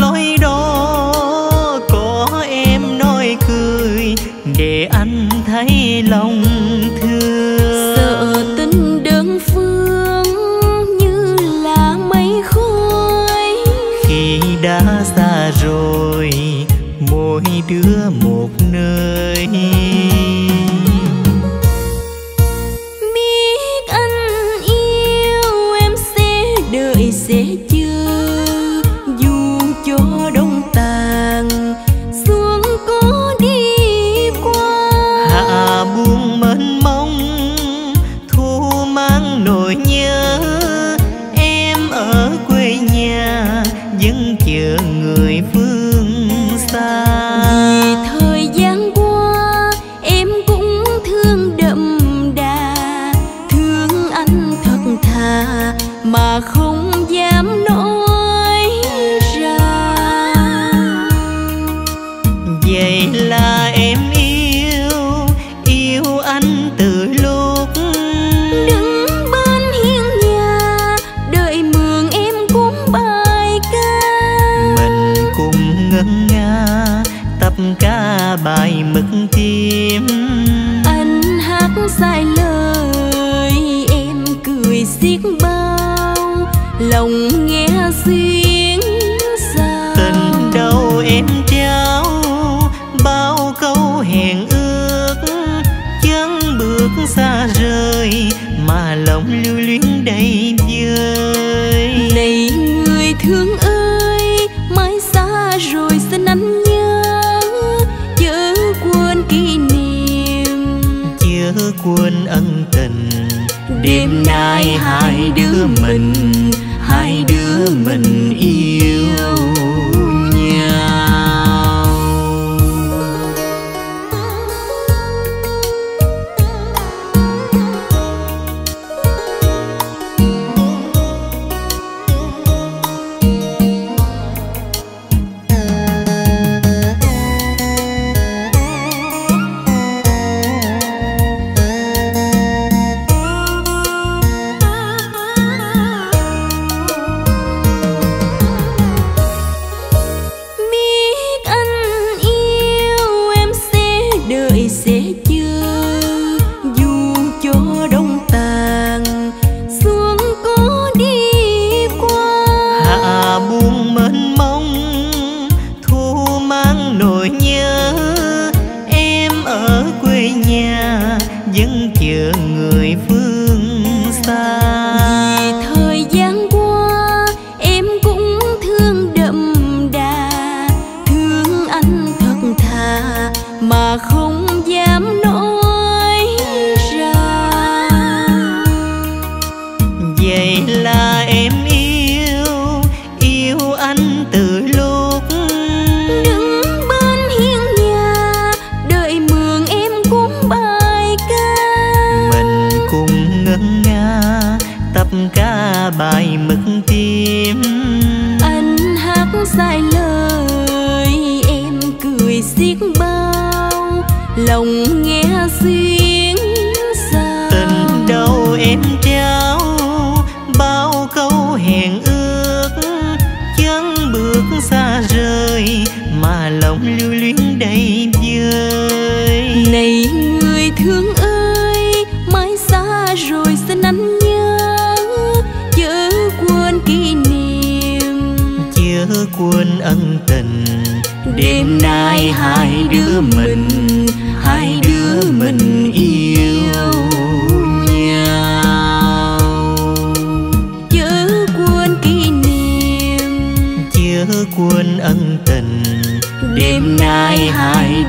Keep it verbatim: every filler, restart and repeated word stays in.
lối đó có em nói cười để anh thấy lòng thương. Sợ tình đơn phương như là mây khói, khi đã xa rồi mỗi đứa một nơi. Đêm nay hai đứa mình, hai đứa mình yêu nhau. Cuốn ân tình, đêm nay hai đứa mình, hai đứa mình yêu nhau. Chớ cuốn kỷ niệm, chớ cuốn ân tình, đêm nay hai